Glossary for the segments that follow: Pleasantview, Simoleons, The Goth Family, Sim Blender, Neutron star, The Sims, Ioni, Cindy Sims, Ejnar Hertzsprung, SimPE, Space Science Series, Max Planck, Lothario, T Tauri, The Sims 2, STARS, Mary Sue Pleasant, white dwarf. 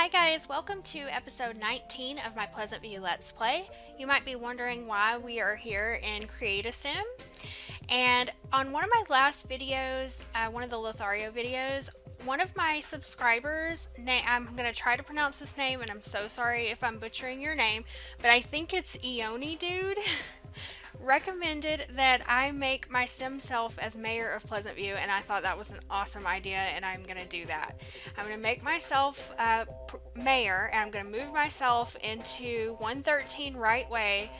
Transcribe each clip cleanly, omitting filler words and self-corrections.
Hi guys, welcome to episode 19 of my Pleasantview Let's Play. You might be wondering why we are here in Create a Sim. And on one of my last videos, one of the Lothario videos, one of my subscribers, I'm going to try to pronounce his name and I'm so sorry if I'm butchering your name, but I think it's Ioni dude, recommended that I make my sim self as mayor of Pleasantview, and I thought that was an awesome idea, and I'm going to do that. I'm going to make myself mayor, and I'm going to move myself into 113 Right Way,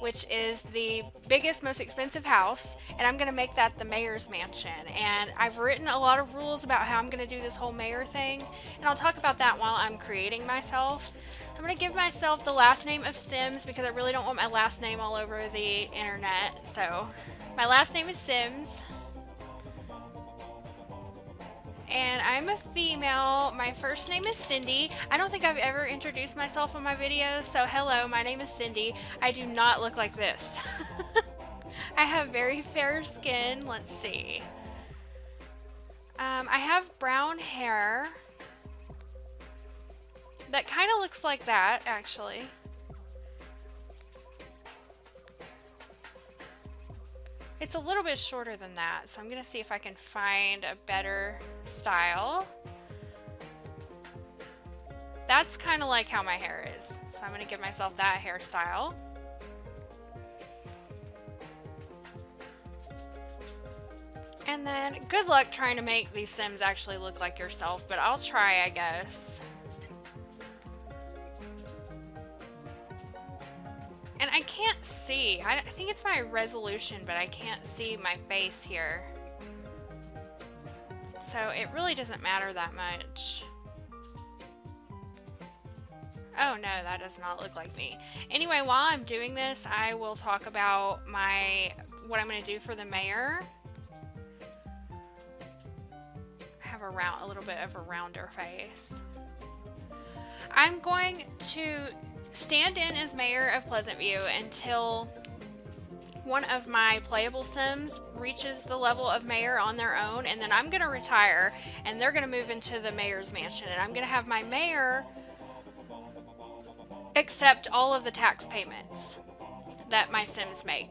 which is the biggest, most expensive house, and I'm gonna make that the mayor's mansion. And I've written a lot of rules about how I'm gonna do this whole mayor thing, and I'll talk about that while I'm creating myself. I'm gonna give myself the last name of Sims because I really don't want my last name all over the internet. So my last name is Sims. And I'm a female. My first name is Cindy. I don't think I've ever introduced myself on my videos, so hello, my name is Cindy. I do not look like this. I have very fair skin. Let's see. I have brown hair. That kind of looks like that, actually. It's a little bit shorter than that, so I'm gonna see if I can find a better style. That's kind of like how my hair is, so I'm gonna give myself that hairstyle. And then good luck trying to make these Sims actually look like yourself, but I'll try, I guess. And I can't see. I think it's my resolution, but I can't see my face here. So it really doesn't matter that much. Oh no, that does not look like me. Anyway, while I'm doing this, I will talk about what I'm gonna do for the mayor. I have a little bit of a rounder face. I'm going to stand in as mayor of Pleasantview until one of my playable Sims reaches the level of mayor on their own, and then I'm gonna retire and they're gonna move into the mayor's mansion, and I'm gonna have my mayor accept all of the tax payments that my Sims make.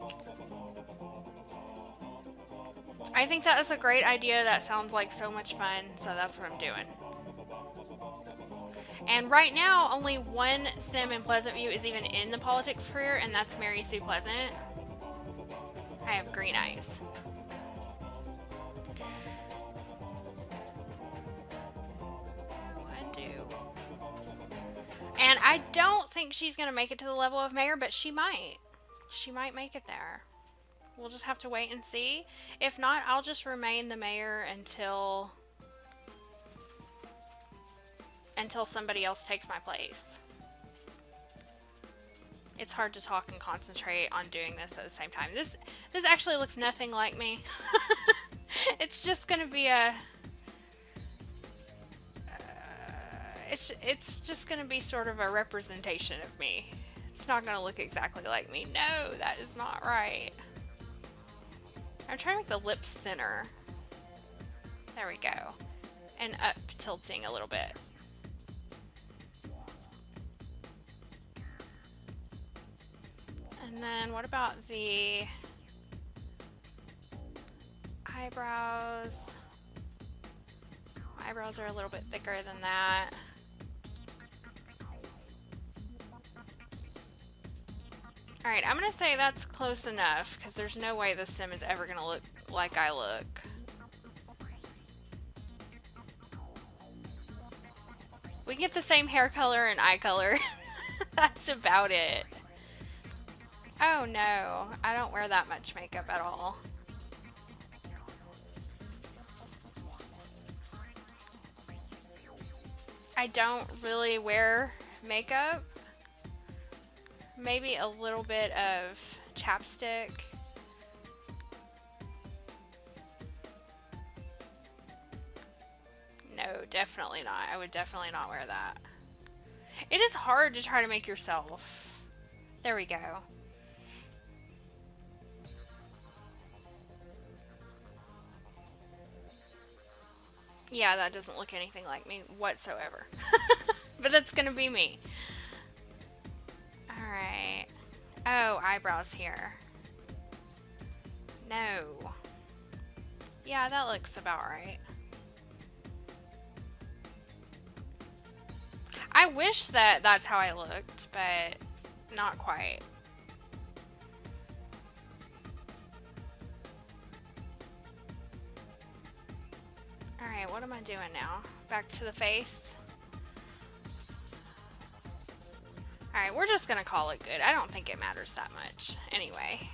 I think that is a great idea. That sounds like so much fun, so that's what I'm doing. And right now, only one Sim in Pleasantview is even in the politics career, and that's Mary Sue Pleasant. I have green eyes. Undo. And I don't think she's going to make it to the level of mayor, but she might. She might make it there. We'll just have to wait and see. If not, I'll just remain the mayor until somebody else takes my place. It's hard to talk and concentrate on doing this at the same time. This actually looks nothing like me. It's just gonna be it's just gonna be sort of a representation of me. It's not gonna look exactly like me. No, that is not right. I'm trying to make the lips thinner. There we go. And up tilting a little bit. And then what about the eyebrows? My eyebrows are a little bit thicker than that. All right, I'm gonna say that's close enough because there's no way this Sim is ever gonna look like I look. We can get the same hair color and eye color. That's about it. Oh no, I don't wear that much makeup at all. I don't really wear makeup. Maybe a little bit of chapstick. No, definitely not. I would definitely not wear that. It is hard to try to make yourself. There we go. Yeah, that doesn't look anything like me whatsoever. but that's gonna be me. Alright. Oh, eyebrows here. No. Yeah, that looks about right. I wish that that's how I looked, but not quite. Alright, what am I doing now? Back to the face. Alright, we're just gonna call it good. I don't think it matters that much anyway.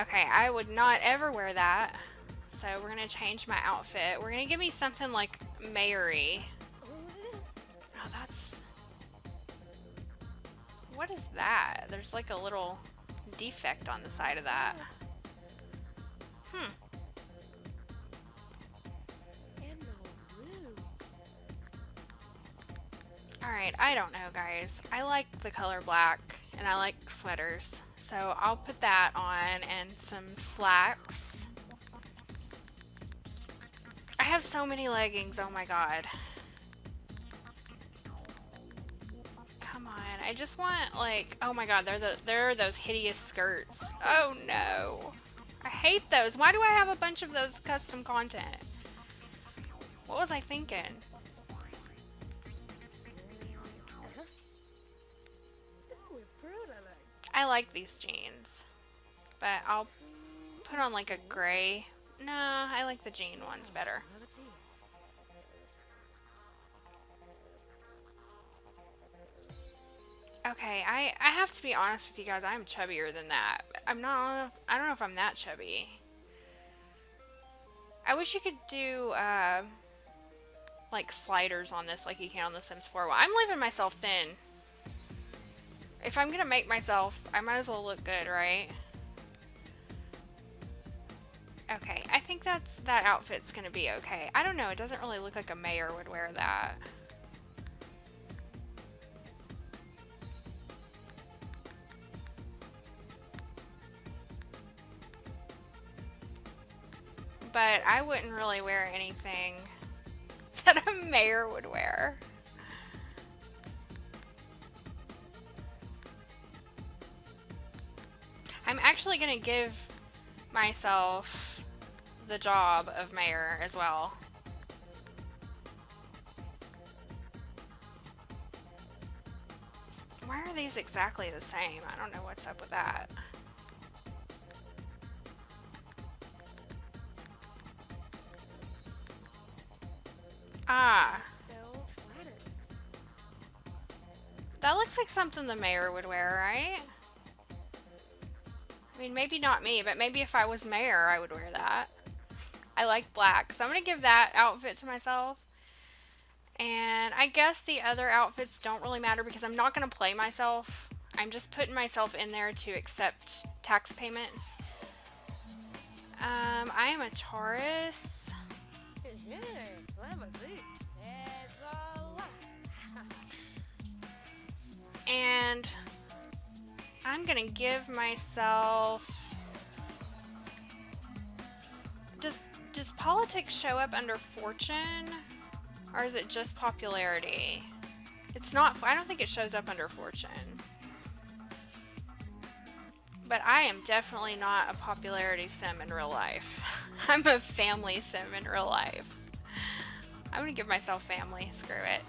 Okay, I would not ever wear that. So we're gonna change my outfit. We're gonna give me something like Mary. Oh, that's... What is that? There's like a little defect on the side of that. Hmm. Alright, I don't know, guys. I like the color black, and I like sweaters. So I'll put that on, and some slacks. I have so many leggings, oh my god. Come on, I just want, like, oh my god, they're those hideous skirts. Oh no. I hate those. Why do I have a bunch of those custom content? What was I thinking? I like these jeans, but I'll put on like a gray. Nah, I like the jean ones better. Okay, I have to be honest with you guys, I'm chubbier than that. I don't know if I'm that chubby. I wish you could do like sliders on this like you can on The Sims 4. Well, I'm leaving myself thin. If I'm gonna make myself, I might as well look good, right? Okay, I think that outfit's gonna be okay. I don't know, it doesn't really look like a mayor would wear that. But I wouldn't really wear anything that a mayor would wear. I'm actually gonna give myself the job of mayor as well. Why are these exactly the same? I don't know what's up with that. Ah. That looks like something the mayor would wear, right? I mean, maybe not me, but maybe if I was mayor, I would wear that. I like black, so I'm going to give that outfit to myself. And I guess the other outfits don't really matter because I'm not going to play myself. I'm just putting myself in there to accept tax payments. I am a Taurus. And... I'm gonna give myself... Does politics show up under fortune? Or is it just popularity? It's not, I don't think it shows up under fortune. But I am definitely not a popularity sim in real life. I'm a family sim in real life. I'm gonna give myself family, screw it.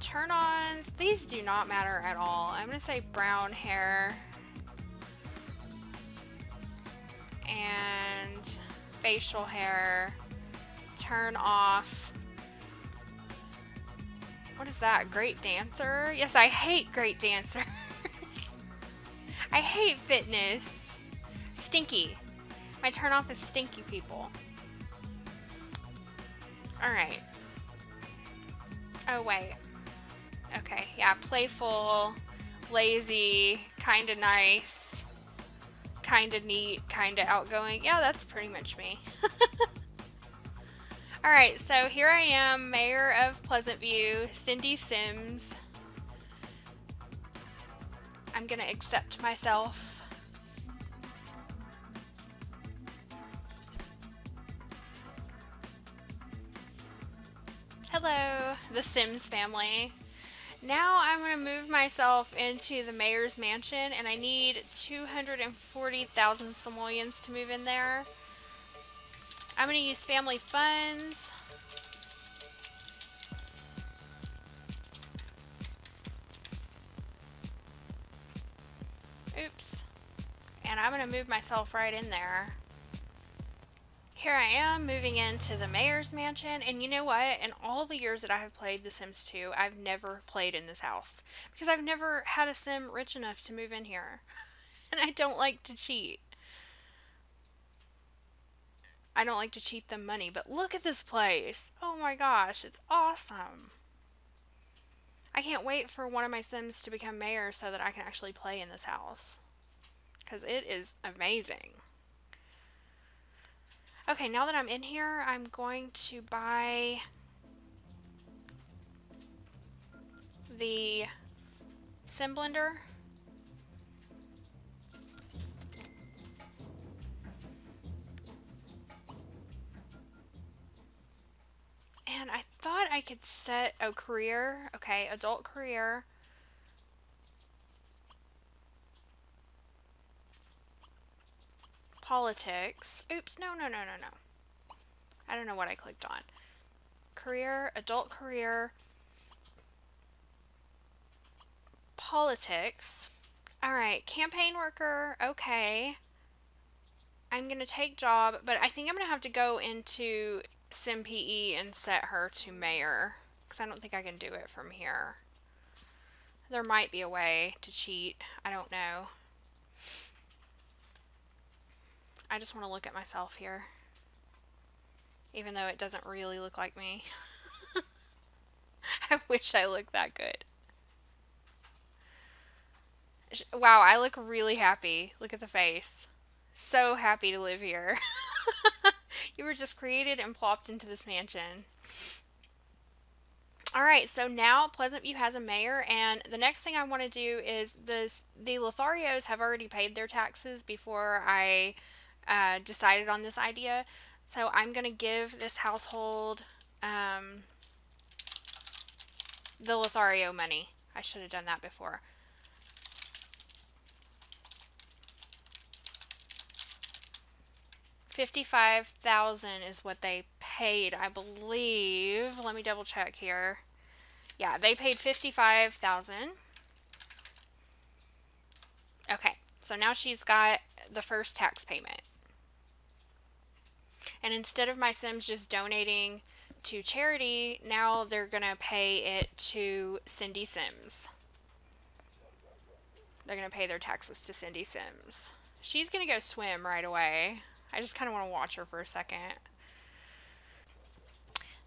Turn-ons, these do not matter at all. I'm gonna say brown hair and facial hair. Turn off. What is that? Great dancer? Yes, I hate great dancers. I hate fitness. Stinky. My turn off is stinky people. All right. Oh, wait. Okay, yeah, playful, lazy, kind of nice, kind of neat, kind of outgoing. Yeah, that's pretty much me. Alright, so here I am, Mayor of Pleasantview, Cindy Sims. I'm gonna accept myself. Hello, the Sims family. Now I'm going to move myself into the mayor's mansion, and I need 240,000 simoleons to move in there. I'm going to use family funds. Oops. And I'm going to move myself right in there. Here I am, moving into the mayor's mansion, and you know what? In all the years that I have played The Sims 2, I've never played in this house, because I've never had a sim rich enough to move in here, and I don't like to cheat. I don't like to cheat them money, but look at this place! Oh my gosh, it's awesome! I can't wait for one of my sims to become mayor so that I can actually play in this house, because it is amazing. Okay, now that I'm in here, I'm going to buy the Sim Blender. And I thought I could set a career. Okay, adult career. Politics. Oops, no. I don't know what I clicked on. Career, adult career, politics. Alright, campaign worker, okay. I'm going to take job, but I think I'm going to have to go into SimPE and set her to mayor, because I don't think I can do it from here. There might be a way to cheat. I don't know. I just want to look at myself here, even though it doesn't really look like me. I wish I looked that good. Wow, I look really happy. Look at the face. So happy to live here. You were just created and plopped into this mansion. Alright, so now Pleasantview has a mayor, and the next thing I want to do is this. The Lotharios have already paid their taxes before I decided on this idea, so I'm going to give this household the Lothario money. I should have done that before. $55,000 is what they paid, I believe. Let me double check here. Yeah, they paid $55,000. Okay, so now she's got the first tax payment. And instead of my Sims just donating to charity, now they're going to pay it to Cindy Sims. They're going to pay their taxes to Cindy Sims. She's going to go swim right away. I just kind of want to watch her for a second.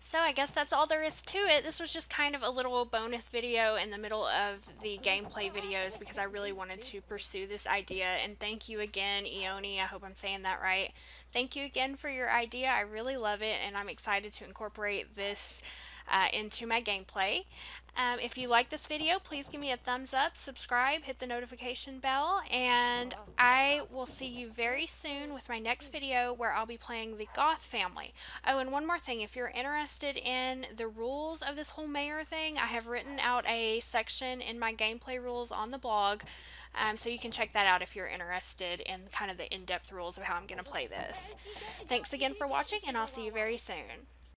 So I guess that's all there is to it. This was just kind of a little bonus video in the middle of the gameplay videos because I really wanted to pursue this idea. And thank you again, Ioni. I hope I'm saying that right. Thank you again for your idea. I really love it, and I'm excited to incorporate this into my gameplay. If you like this video, please give me a thumbs up, subscribe, hit the notification bell, and I will see you very soon with my next video where I'll be playing the Goth Family. Oh, and one more thing, if you're interested in the rules of this whole mayor thing, I have written out a section in my gameplay rules on the blog, so you can check that out if you're interested in kind of the in-depth rules of how I'm going to play this. Thanks again for watching, and I'll see you very soon.